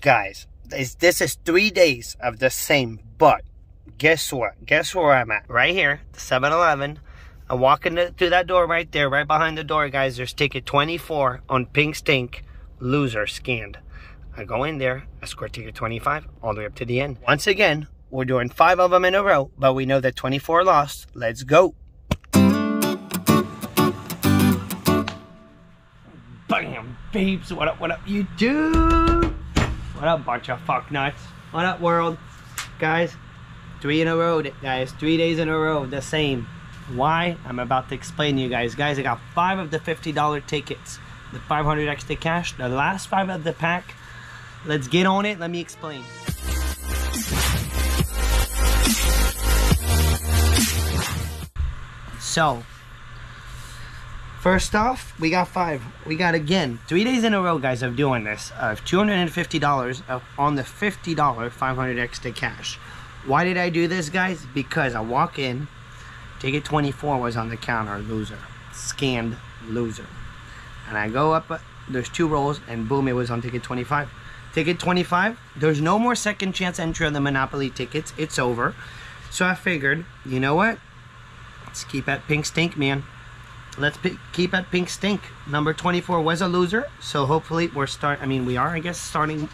guys, this is 3 days of the same, but guess what? Guess where I'm at? Right here, the 7-Eleven. I'm walking through that door right there, right behind the door, guys. There's ticket 24 on Pink Stink, loser scanned. I go in there, I score ticket 25 all the way up to the end. Once again, we're doing 5 of them in a row, but we know that 24 lost. Let's go. Bam, babes. What up, you do? What up, bunch of fuck nuts? What up, world? Guys, 3 in a row, guys. 3 days in a row, the same. Why? I'm about to explain to you guys. Guys, I got 5 of the $50 tickets, the 500 extra cash, the last 5 of the pack. Let's get on it. Let me explain. So, first off, we got 5. We got, again, 3 days in a row, guys, of doing this. Of $250 on the $50 500 extra cash. Why did I do this, guys? Because I walk in. Ticket 24 was on the counter, loser. Scanned, loser. And I go up, there's 2 rolls, and boom, it was on ticket 25. Ticket 25, there's no more second chance entry on the Monopoly tickets. It's over. So I figured, you know what? Let's keep at Pink Stink, man. Let's keep at Pink Stink. Number 24 was a loser, so hopefully we're starting a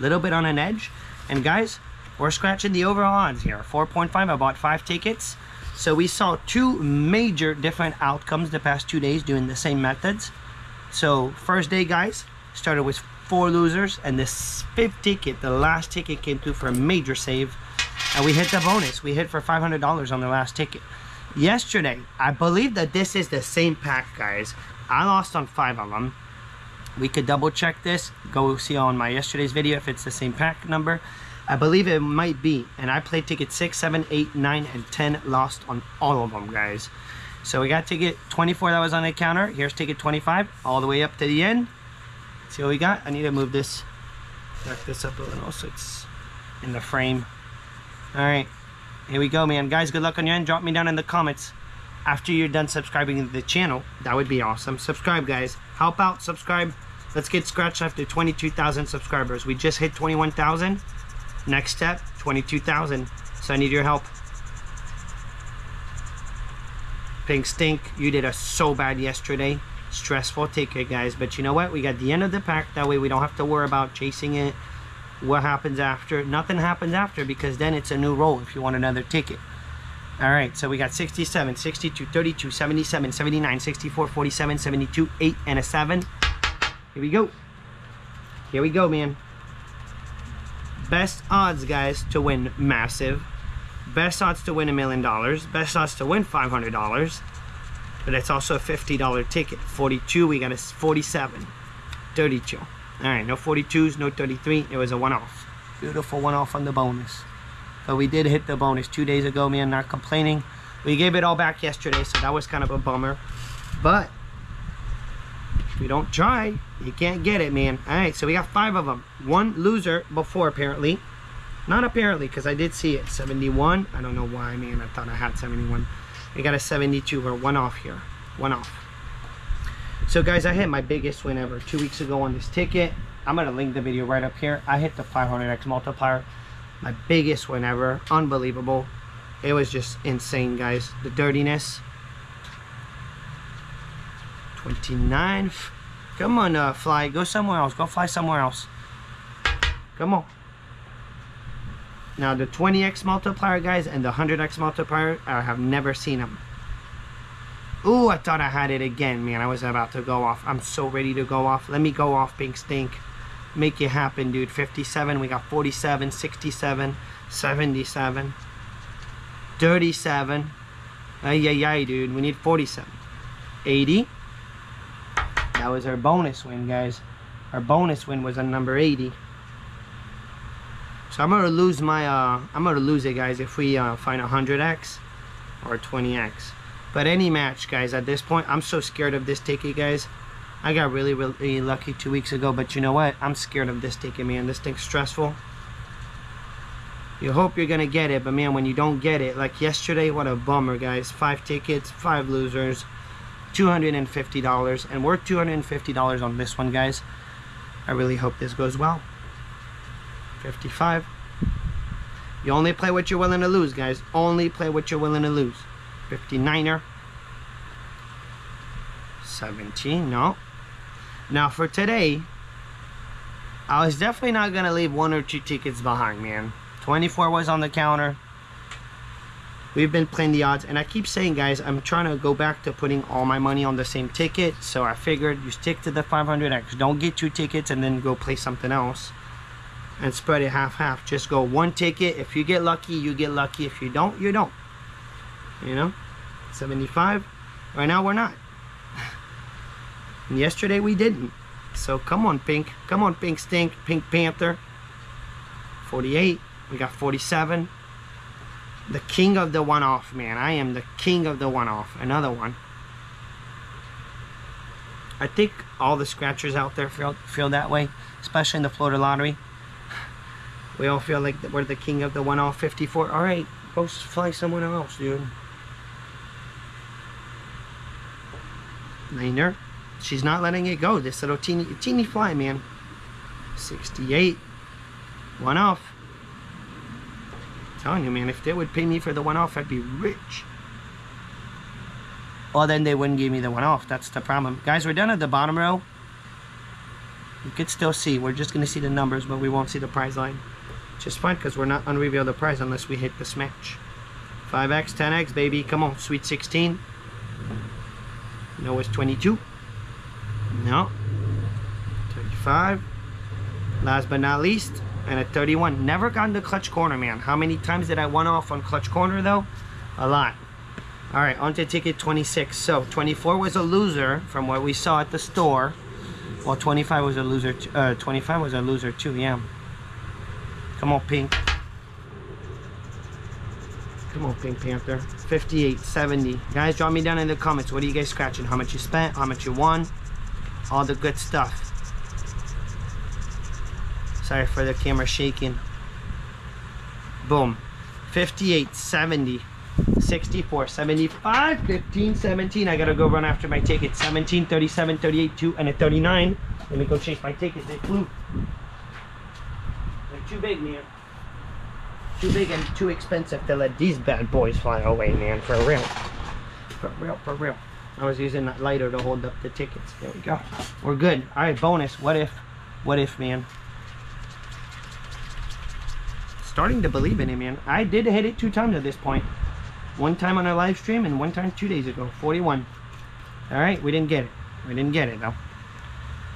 little bit on an edge. And guys, we're scratching the overall odds here. 4.5, I bought 5 tickets. So we saw 2 major different outcomes the past 2 days doing the same methods. So first day, guys, started with 4 losers, and this 5th ticket, the last ticket, came through for a major save, and we hit the bonus. We hit for $500 on the last ticket. Yesterday, I believe that this is the same pack, guys. I lost on 5 of them. We could double check this. Go see on my yesterday's video if it's the same pack number. I believe it might be, and I played ticket 6, 7, 8, 9, and 10, lost on all of them, guys. So we got ticket 24 that was on the counter. Here's ticket 25, all the way up to the end. See what we got? I need to move this, back this up a little so it's in the frame. All right, here we go, man. Guys, good luck on your end. Drop me down in the comments after you're done subscribing to the channel. That would be awesome. Subscribe, guys. Help out, subscribe. Let's get scratched after 22,000 subscribers. We just hit 21,000. Next step, 22,000. So I need your help. Pink Stink, you did us so bad yesterday. Stressful ticket, guys. But you know what? We got the end of the pack. That way we don't have to worry about chasing it. What happens after? Nothing happens after, because then it's a new roll if you want another ticket. All right, so we got 67, 62, 32, 77, 79, 64, 47, 72, 8, and a 7. Here we go. Here we go, man. Best odds, guys, to win massive. Best odds to win $1 million. Best odds to win $500. But it's also a $50 ticket. 42, we got a 47. 32. All right, no 42s, no 33. It was a one-off. Beautiful one-off on the bonus. But we did hit the bonus 2 days ago, man, not complaining. We gave it all back yesterday, so that was kind of a bummer. But if you don't try, you can't get it, man. All right, so we got 5 of them. 1 loser before, apparently. Not apparently, because I did see it. 71. I don't know why, man. I thought I had 71. We got a 72. Or one off here. One off. So, guys, I hit my biggest win ever 2 weeks ago on this ticket. I'm going to link the video right up here. I hit the 500x multiplier. My biggest win ever. Unbelievable. It was just insane, guys. The dirtiness. 29. Come on, fly. Go somewhere else. Go fly somewhere else. Come on. Now, the 20x multiplier, guys, and the 100x multiplier, I have never seen them. Ooh, I thought I had it again, man. I was about to go off. I'm so ready to go off. Let me go off, Pink Stink. Make it happen, dude. 57. We got 47, 67, 77, 37. Ay, dude. We need 47. 80. That was our bonus win, guys. Our bonus win was on number 80. So I'm gonna lose my I'm gonna lose it, guys, if we find 100x or 20x. But any match, guys, at this point, I'm so scared of this ticket, guys. I got really, really lucky 2 weeks ago, but you know what? I'm scared of this ticket, man. This thing's stressful. You hope you're gonna get it, but man, when you don't get it, like yesterday, what a bummer, guys. 5 tickets, 5 losers. $250, and we're $250 on this one, guys. I really hope this goes well. 55. You only play what you're willing to lose, guys. Only play what you're willing to lose. 59er. 17, no. Now for today, I was definitely not going to leave one or two tickets behind, man. 24 was on the counter. We've been playing the odds, and I keep saying, guys, I'm trying to go back to putting all my money on the same ticket, so I figured you stick to the 500X. Don't get two tickets and then go play something else and spread it half-half. Just go one ticket. If you get lucky, you get lucky. If you don't, you don't. You know? 75. Right now, we're not. And yesterday, we didn't. So, come on, Pink. Come on, Pink Stink. Pink Panther. 48. We got 47. The king of the one-off, man. I am the king of the one-off. Another one. I think all the scratchers out there feel that way, especially in the Florida lottery. We all feel like we're the king of the one-off. 54. All right, go fly someone else, dude. Niner. She's not letting it go. This little teeny fly, man. 68. One-off. Telling you, man, if they would pay me for the one off, I'd be rich. Well, then they wouldn't give me the one off. That's the problem, guys. We're done at the bottom row. You could still see, we're just gonna see the numbers, but we won't see the prize line, which is fine because we're not unreveal the prize unless we hit this match. 5x, 10x, baby. Come on, sweet 16. No, it's 22. No, 35. Last but not least. And at 31, never got into clutch corner, man. How many times did I one off on clutch corner, though? A lot. All right, on to ticket 26. So 24 was a loser from what we saw at the store. Well, 25 was a loser. 25 was a loser too. Yeah. Come on, Pink. Come on, Pink Panther. 58, 70. Guys, drop me down in the comments. What are you guys scratching? How much you spent? How much you won? All the good stuff. Sorry for the camera shaking. Boom. 58, 70, 64, 75, 15, 17. I gotta go run after my tickets. 17, 37, 38, 2, and a 39. Let me go chase my tickets. They flew. They're too big, man. Too big and too expensive to let these bad boys fly away, man. For real. For real, for real. I was using that lighter to hold up the tickets. There we go. We're good. All right, bonus. What if? What if, man? Starting to believe in it, man. I did hit it 2 times at this point. One time on a live stream and one time 2 days ago. 41. All right, we didn't get it. We didn't get it, though.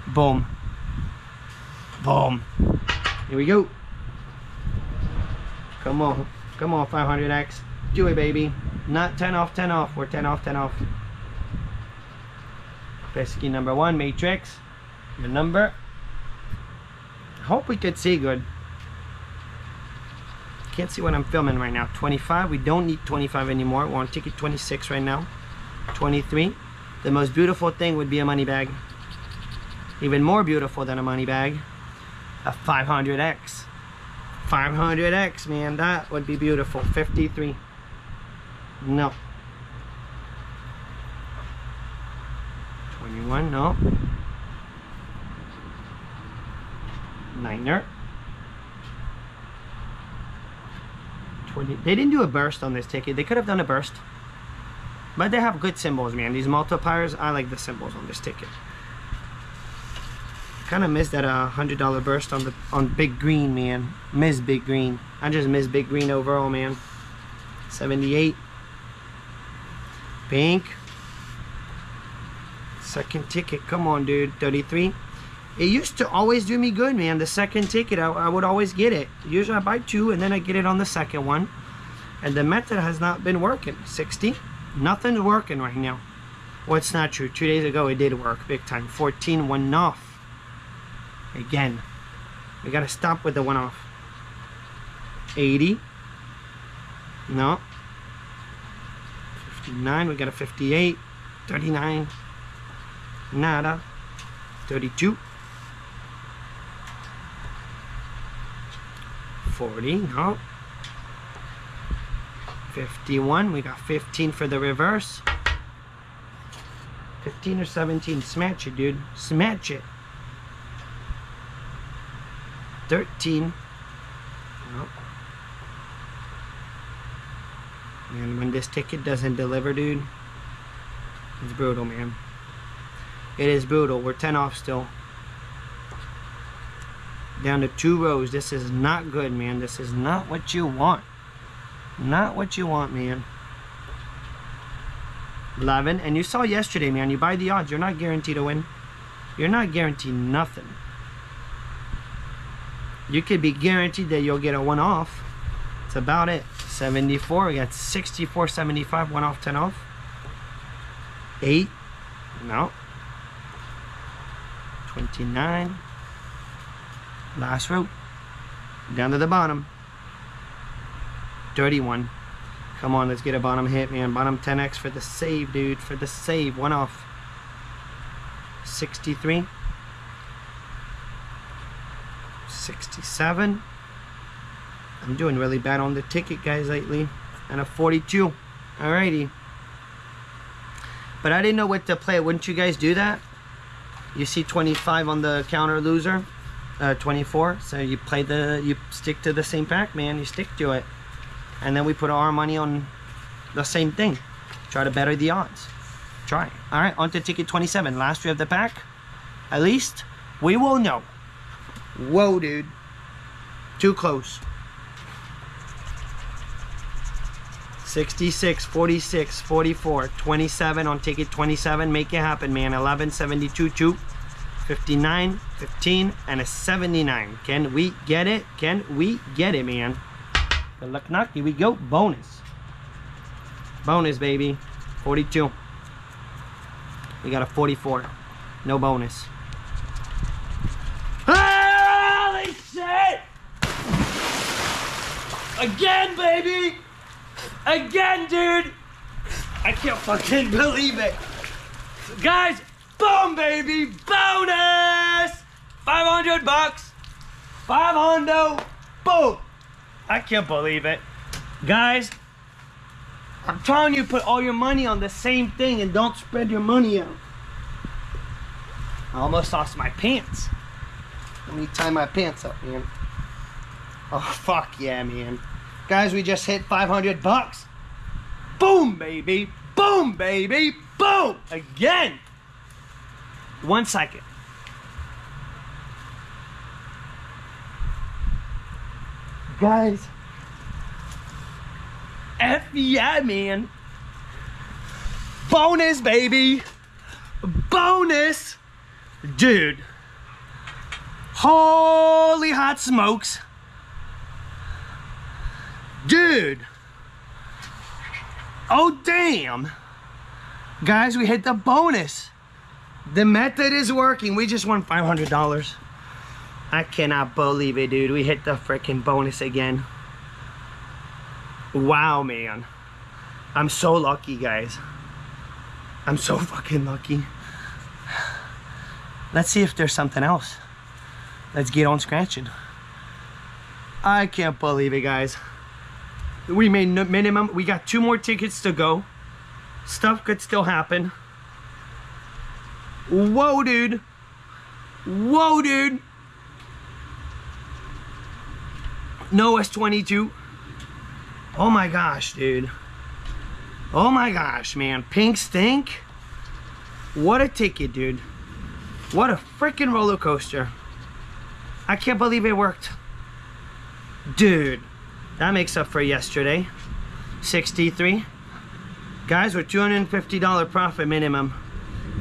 Boom. Boom. Here we go. Come on. Come on, 500X. Do it, baby. Not 10 off, 10 off. We're 10 off, 10 off. Pesky number 1, Matrix. Your number. Hope we could see good. Can't see what I'm filming right now. 25, we don't need 25 anymore. We're on ticket 26 right now. 23, the most beautiful thing would be a money bag. Even more beautiful than a money bag, a 500X. 500X, man, that would be beautiful. 53, no. 21, no. Niner. They didn't do a burst on this ticket. They could have done a burst, but they have good symbols, man. These multipliers, I like the symbols on this ticket. Kind of missed that $100 burst on the Big Green, man. Miss Big Green. I just miss Big Green overall, man. 78. Pink. Second ticket. Come on, dude. 33. It used to always do me good, man. The second ticket, I would always get it. Usually I buy 2 and then I get it on the second one. And the method has not been working. 60, nothing's working right now. Well, it's not true. 2 days ago, it did work big time. 14, one off. Again, we gotta stop with the one off. 80, no. 59, we got a 58, 39, nada, 32. 40, no. 51, we got 15 for the reverse. 15 or 17, smash it, dude. Smash it. 13, Oh. And when this ticket doesn't deliver, dude, it's brutal, man. It is brutal. We're 10 off still. Down to 2 rows. This is not good, man. This is not what you want. Not what you want, man. 11. And you saw yesterday, man. You buy the odds. You're not guaranteed to win. You're not guaranteed nothing. You could be guaranteed that you'll get a 1-off. That's about it. 74. We got 64, 75. 1-off, 10-off. 8. No. 29. Last row. Down to the bottom. 31. Come on, let's get a bottom hit, man. Bottom 10x for the save, dude. For the save. 1-off. 63. 67. I'm doing really bad on the ticket, guys, lately. And a 42. Alrighty. But I didn't know what to play. Wouldn't you guys do that? You see 25 on the counter loser. 24, so you play the, you stick to the same pack, man. You stick to it, and then we put our money on the same thing. Try to better the odds. Try. All right, on to ticket 27, last three of the pack. At least we will know. Whoa, dude, too close. 66, 46, 44, 27 on ticket 27. Make it happen, man. 11, 72, 2. 59, 15, and a 79. Can we get it? Can we get it, man? Good luck, knock. Here we go. Bonus. Bonus, baby. 42. We got a 44. No bonus. Holy shit! Again, baby! Again, dude! I can't fucking believe it. Guys, boom, baby! Bonus! 500 bucks! 500! Boom! I can't believe it. Guys, I'm telling you, put all your money on the same thing and don't spread your money out. I almost lost my pants. Let me tie my pants up, man. Oh, fuck yeah, man. Guys, we just hit 500 bucks. Boom, baby! Boom, baby! Boom! Again! 1 second. Guys. F yeah, man. Bonus, baby. Bonus. Dude. Holy hot smokes. Dude. Oh, damn. Guys, we hit the bonus. The method is working. We just won $500. I cannot believe it, dude. We hit the freaking bonus again. Wow, man. I'm so lucky, guys. I'm so fucking lucky. Let's see if there's something else. Let's get on scratching. I can't believe it, guys. We made no minimum. We got 2 more tickets to go. Stuff could still happen. Whoa, dude. Whoa, dude. Noah's 22. Oh my gosh, dude. Oh my gosh, man. Pink stink. What a ticket, dude. What a freaking roller coaster. I can't believe it worked. Dude, that makes up for yesterday. 63. Guys, we're $250 profit minimum.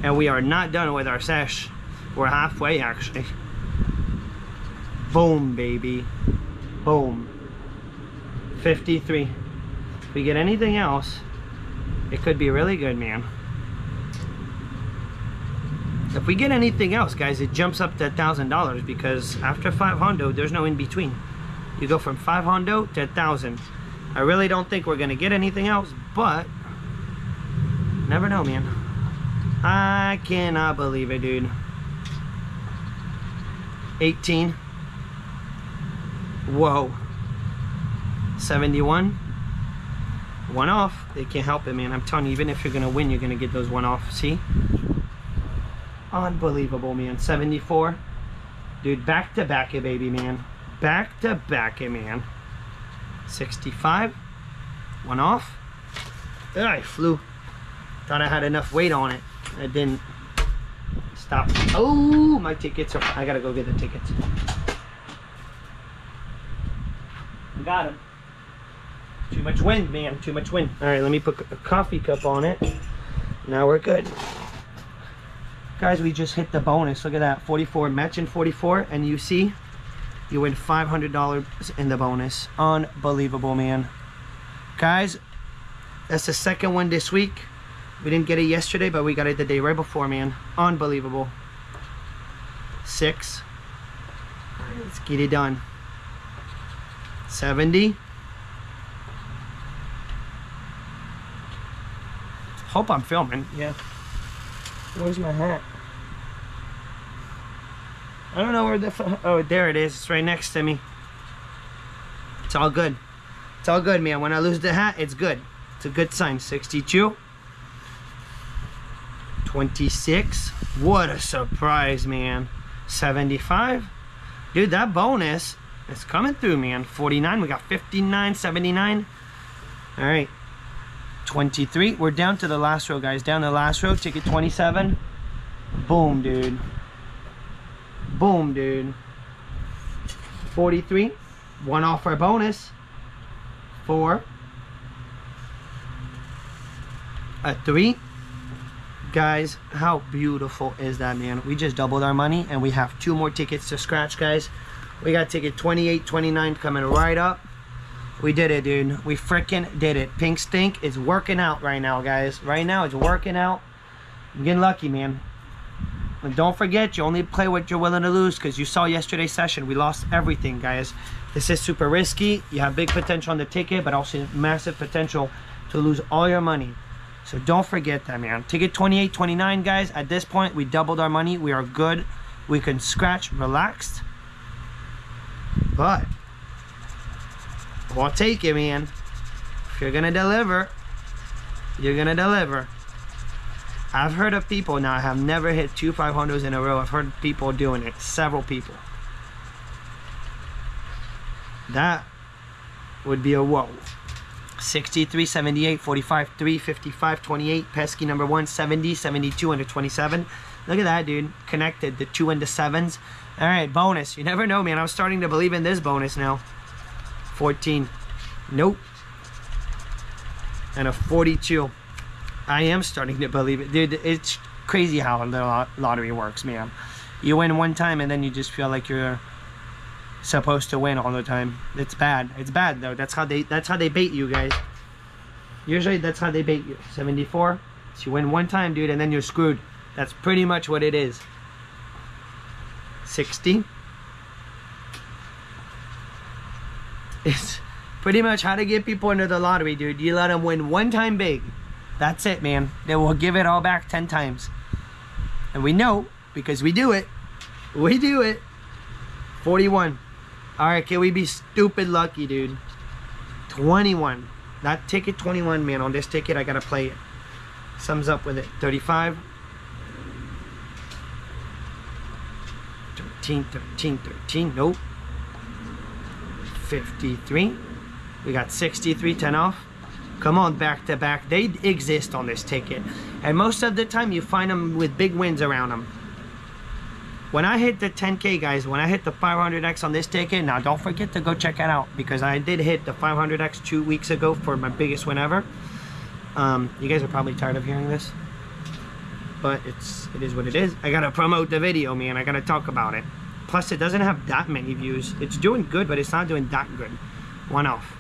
And we are not done with our sesh. We're halfway, actually. Boom, baby. Boom. 53. If we get anything else, it could be really good, man. If we get anything else, guys, it jumps up to $1,000 because after 500, there's no in between. You go from 500 to 1,000. I really don't think we're gonna get anything else, but never know, man. I cannot believe it, dude. 18. Whoa. 71. 1-off. They can't help it, man. I'm telling you, even if you're going to win, you're going to get those 1-off. See? Unbelievable, man. 74. Dude, back to back it, baby, man. Back to back it, man. 65, one off. There I flew. Thought I had enough weight on it. I didn't. Stop. Oh, my tickets are. I gotta go get the tickets. I got them. Too much wind, man. Too much wind. All right, let me put a coffee cup on it. Now we're good. Guys, we just hit the bonus. Look at that. 44, matching 44. And you see, you win $500 in the bonus. Unbelievable, man. Guys, that's the second one this week. We didn't get it yesterday, but we got it the day right before, man. Unbelievable. 6. Let's get it done. 70. Hope I'm filming. Yeah. Where's my hat? I don't know where the... Oh, there it is. It's right next to me. It's all good. It's all good, man. When I lose the hat, it's good. It's a good sign. 62. 26. What a surprise, man. 75. Dude, that bonus is coming through, man. 49. We got 59, 79. All right. 23. We're down to the last row, guys. Down the last row. Ticket 27. Boom, dude. Boom, dude. 43. One off our bonus. 4. A 3. Guys, how beautiful is that, man? We just doubled our money, and we have 2 more tickets to scratch, guys. We got ticket 28, 29 coming right up. We did it, dude. We freaking did it. Pink Stink is working out right now, guys. Right now, it's working out. I'm getting lucky, man. And don't forget, you only play what you're willing to lose, because you saw yesterday's session. We lost everything, guys. This is super risky. You have big potential on the ticket, but also massive potential to lose all your money. So don't forget that, man. Ticket 28, 29, guys. At this point, we doubled our money. We are good. We can scratch relaxed. But... I'll take it, man. If you're gonna deliver, you're gonna deliver. I've heard of people, now I have never hit 2 500s in a row. I've heard people doing it, several people. That would be a whoa. 63, 78, 45, 3, 55, 28, pesky number 1, 70, 72, and a 27. Look at that, dude. Connected, the 2 and the 7s. All right, bonus. You never know, man. I'm starting to believe in this bonus now. 14, nope, and a 42. I am starting to believe it, dude. It's crazy how the lottery works, man. You win one time and then you just feel like you're supposed to win all the time. It's bad. It's bad though. That's how they bait you, guys. Usually that's how they bait you. 74. So you win one time, dude, and then you're screwed. That's pretty much what it is. 60. It's pretty much how to get people into the lottery, dude. You let them win one time big. That's it, man. They will give it all back 10 times. And we know, because we do it. We do it. 41. All right, can we be stupid lucky, dude? 21. That ticket 21, man. On this ticket, I got to play it. Sums up with it. 35. 13, 13, 13. Nope. 53. We got 63, 10 off. Come on, back to back. They exist on this ticket, and most of the time you find them with big wins around them. When I hit the 10k, guys, when I hit the 500x on this ticket, now don't forget to go check it out, because I did hit the 500x 2 weeks ago for my biggest win ever. You guys are probably tired of hearing this, but it is what it is. I gotta promote the video, man. I gotta talk about it. Plus, it doesn't have that many views. It's doing good, but it's not doing that good. One off.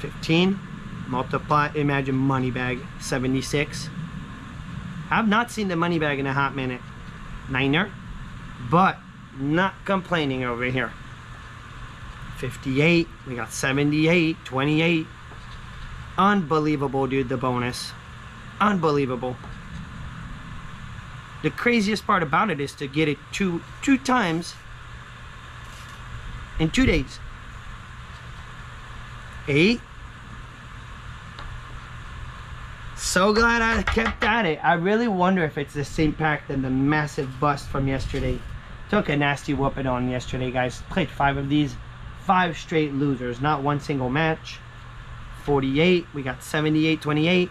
15. Multiply. Imagine money bag. 76. I've not seen the money bag in a hot minute. 9er. But not complaining over here. 58. We got 78. 28. Unbelievable, dude, the bonus. Unbelievable. The craziest part about it is to get it two times in 2 days. 8. So glad I kept at it. I really wonder if it's the same pack than the massive bust from yesterday. Took a nasty whooping on yesterday, guys. Played 5 of these. 5 straight losers, not one single match. 48, we got 78, 28,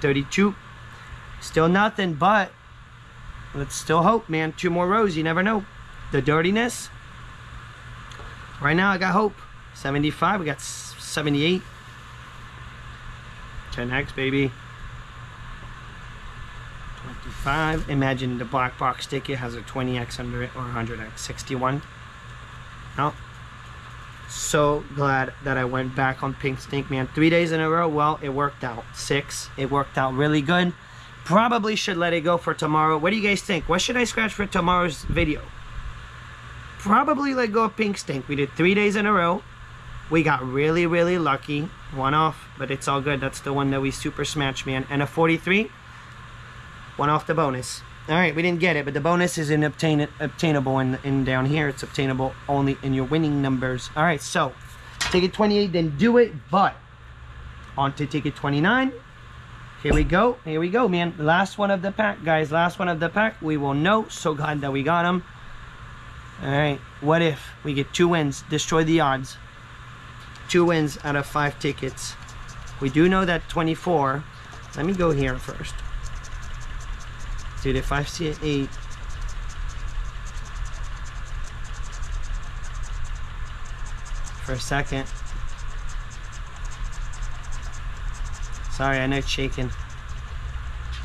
32. Still nothing, but let's still hope, man. 2 more rows, you never know. The dirtiness. Right now I got hope. 75, we got 78. 10x, baby. 25. Imagine the black box ticket has a 20x under it or 100x. 61. No. So glad that I went back on Pink Stink, man. 3 days in a row. Well, it worked out. 6. It worked out really good. Probably should let it go for tomorrow. What do you guys think? What should I scratch for tomorrow's video? Probably let go of Pink Stink. We did 3 days in a row. We got really, really lucky. One off, but it's all good. That's the one that we super smashed, man. And a 43. One off the bonus. All right, we didn't get it, but the bonus is obtainable in down here. It's obtainable only in your winning numbers. All right, so ticket 28, then do it. But on to ticket 29. Here we go, man. Last one of the pack, guys. Last one of the pack. We will know. So glad that we got him. All right, what if we get 2 wins? Destroy the odds. 2 wins out of 5 tickets. We do know that 24. Let me go here first. Dude, if I see an 8. For a second. Sorry, I know it's shaking.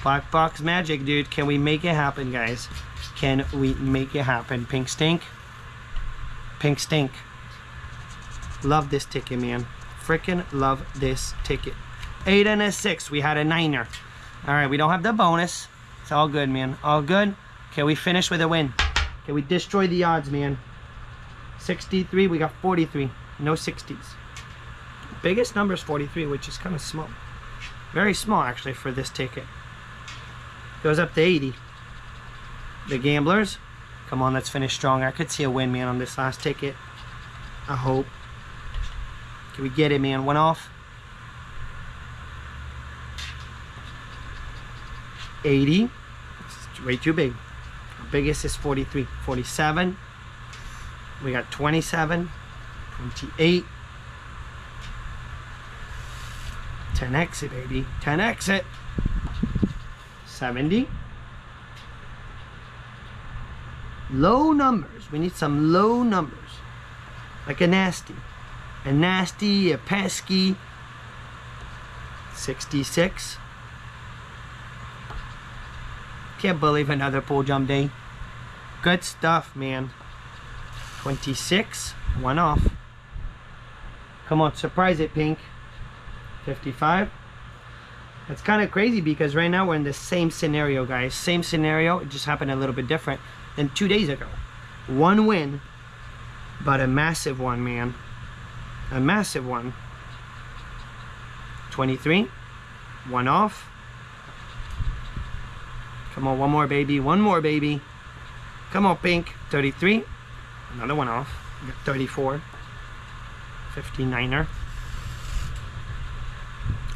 Black box magic, dude. Can we make it happen, guys? Can we make it happen? Pink Stink. Pink Stink. Love this ticket, man. Freaking love this ticket. 8 and a 6. We had a 9er. All right, we don't have the bonus. It's all good, man. All good. Can we finish with a win? Can we destroy the odds, man? 63. We got 43. No 60s. Biggest number is 43, which is kind of small. Very small, actually, for this ticket. Goes up to 80. The gamblers. Come on, let's finish strong. I could see a win, man, on this last ticket. I hope. Can we get it, man? One off. 80. It's way too big. Our biggest is 43. 47. We got 27. 28. 10x it, baby. 10x it. 70. Low numbers. We need some low numbers. Like a nasty. A nasty, a pesky. 66. Can't believe another pool jump day. Good stuff, man. 26. One off. Come on, surprise it, Pink. 55. That's kind of crazy because right now we're in the same scenario, guys. Same scenario. It just happened a little bit different than 2 days ago. 1 win, but a massive one, man. A massive one. 23. One off. Come on, one more, baby. One more, baby. Come on, Pink. 33. Another one off. We got 34. 59er.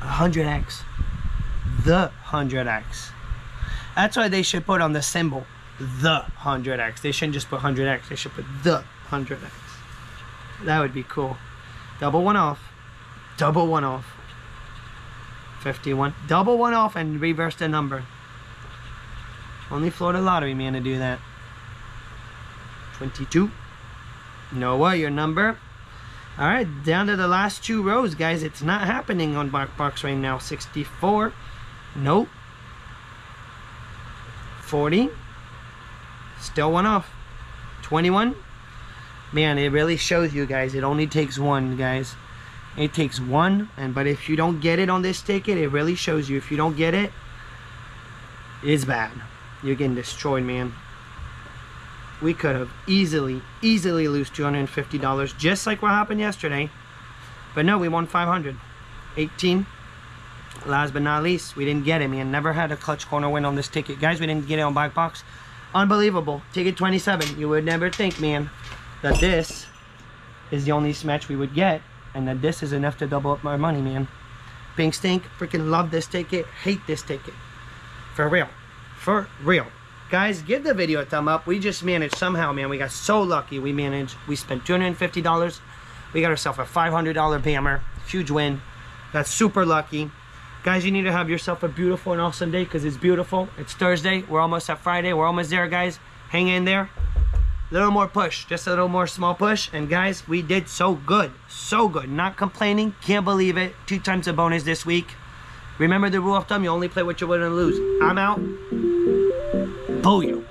100x. The 100x. That's why they should put on the symbol. The 100x. They shouldn't just put 100x. They should put the 100x. That would be cool. Double one off. Double one off. 51. Double one off and reverse the number. Only Florida Lottery, man, to do that. 22. Noah, your number. All right, down to the last 2 rows, guys. It's not happening on Black Box right now. 64. Nope. 40. Still one off. 21. Man, it really shows you, guys. It only takes one, guys. It takes one. But if you don't get it on this ticket, it really shows you. If you don't get it, it's bad. You're getting destroyed, man. We could have easily lose $250, just like what happened yesterday. But no, we won 500. 18. Last but not least, we didn't get it, man. Never had a clutch corner win on this ticket. Guys, we didn't get it on Black Box. Unbelievable. Ticket 27. You would never think, man, that this is the only smash we would get. And that this is enough to double up my money, man. Pink Stink. Freaking love this ticket. Hate this ticket. For real. For real. Guys, give the video a thumb up. We just managed somehow, man. We got so lucky. We managed. We spent $250. We got ourselves a $500 Bammer. Huge win. Got super lucky. Guys, you need to have yourself a beautiful and awesome day because it's beautiful. It's Thursday. We're almost at Friday. We're almost there, guys. Hang in there. A little more push. Just a little more small push. And guys, we did so good. So good. Not complaining. Can't believe it. 2 times the bonus this week. Remember the rule of thumb. You only play what you're willing to lose. I'm out. Booyah.